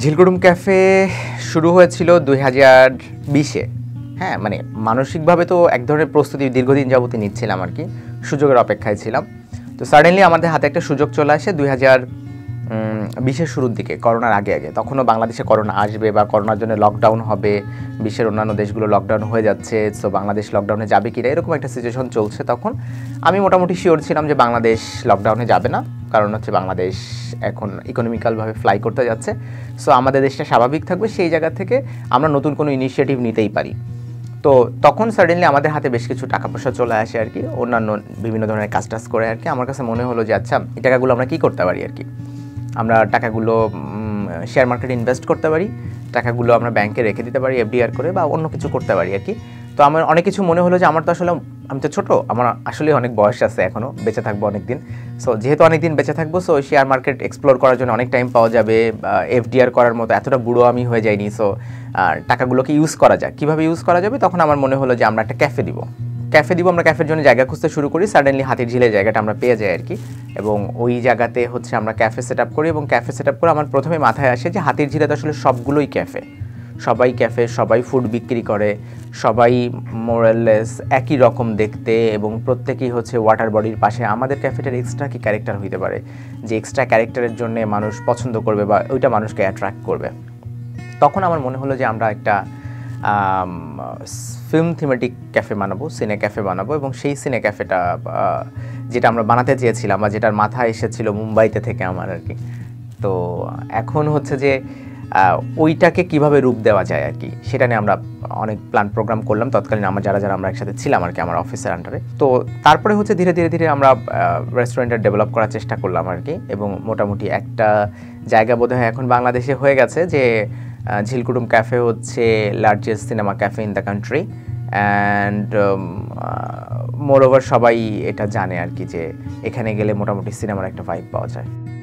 झिल कुटुम कैफे शुरू হয়েছিল 2020-এ। हाँ मैं मानसिक भाव तो एक धरনের प्रस्तुति दीर्घदिन যাবতীয় নিচ্ছিলাম আর কি, সুযোগের অপেক্ষায় ছিলাম। तो সাডেনলি আমাদের হাতে একটা সুযোগ চলে আসে 2020-এর শুরুর দিকে, করোনার আগে আগে। তখনও বাংলাদেশে করোনা আসবে বা করোনার জন্য লকডাউন হবে, বিশ্বের অন্যান্য দেশগুলো লকডাউন হয়ে যাচ্ছে, সো বাংলাদেশ লকডাউনে যাবে কি না এরকম একটা সিচুয়েশন চলছে। তখন আমি মোটামুটি শিওর ছিলাম যে বাংলাদেশ লকডাউনে যাবে না, কারণ হচ্ছে বাংলাদেশ এখন ইকোনমিক্যালভাবে ফ্লাই করতে যাচ্ছে। সো আমাদের দেশটা স্বাভাবিক থাকবে, সেই জায়গা থেকে আমরা নতুন কোনো ইনিশিয়েটিভ নিতেই পারি। তো তখন সাডেনলি আমাদের হাতে বেশ কিছু টাকা পয়সা চলে আসে আর কি, অন্যান্য বিভিন্ন ধরনের কাজ টাজ করে আর কি। আমার কাছে মনে হলো যে আচ্ছা এই টাকাগুলো আমরা কী করতে পারি আর কি, আমরা টাকাগুলো শেয়ার মার্কেটে ইনভেস্ট করতে পারি, টাকাগুলো আমরা ব্যাংকে রেখে দিতে পারি এফডিআর করে, বা অন্য কিছু করতে পারি আর কি। তো আমার অনেক কিছু মনে হলো যে আমার তো আসলে আমি তো ছোটো, আমার আসলে অনেক বয়স আছে এখনও, বেঁচে থাকবো অনেক দিন। সো যেহেতু অনেক দিন বেঁচে থাকবো, সো শেয়ার মার্কেট এক্সপ্লোর করার জন্য অনেক টাইম পাওয়া যাবে, এফডিআর করার মতো এতটা বুড়ো আমি হয়ে যাইনি। সো টাকাগুলোকে ইউজ করা যায়, কীভাবে ইউজ করা যাবে। তখন আমার মনে হলো যে আমরা একটা ক্যাফে দিব। আমরা ক্যাফের জন্য জায়গা খুঁজতে শুরু করি। সাডেনলি হাতির ঝিলে জায়গাটা আমরা পেয়ে যাই আর কি, এবং ওই জায়গাতে হচ্ছে আমরা ক্যাফে সেট আপ করি। এবং ক্যাফে সেট আপ করে আমার প্রথমে মাথায় আসে যে হাতির ঝিলে তো আসলে সবগুলোই ক্যাফে, সবাই ফুড বিক্রি করে, সবাই মোরালেস একই রকম দেখতে, এবং প্রত্যেকেই হচ্ছে ওয়াটার বডির পাশে। আমাদের ক্যাফেটার এক্সট্রা কি ক্যারেক্টার হইতে পারে, যে এক্সট্রা ক্যারেক্টারের জন্য মানুষ পছন্দ করবে বা ওইটা মানুষকে অ্যাট্রাক্ট করবে। তখন আমার মনে হলো যে আমরা একটা ফিল্ম থিমেটিক ক্যাফে বানাবো, সিনে ক্যাফে বানাবো। এবং সেই সিনে ক্যাফেটা যেটা আমরা বানাতে চেয়েছিলাম বা যেটার মাথা এসেছিল মুম্বাইতে থেকে আমার আর কি। তো এখন হচ্ছে যে ওইটাকে কিভাবে রূপ দেওয়া যায় আর কি, সেটা নিয়ে আমরা অনেক প্ল্যান প্রোগ্রাম করলাম তৎকালীন যারা আমরা একসাথে ছিলাম আর কি, আমার অফিসের আন্ডারে। তো তারপরে হচ্ছে ধীরে ধীরে আমরা রেস্টুরেন্টটা ডেভেলপ করার চেষ্টা করলাম আর কি। এবং মোটামুটি একটা জায়গা বোধহয় এখন বাংলাদেশে হয়ে গেছে যে झिल कुटुम कैफे হচ্ছে largest cinema cafe in the country, and moreover সবাই এটা জানে আর কি যে এখানে গেলে মোটামুটি সিনেমার একটা ভাইব পাওয়া যায়।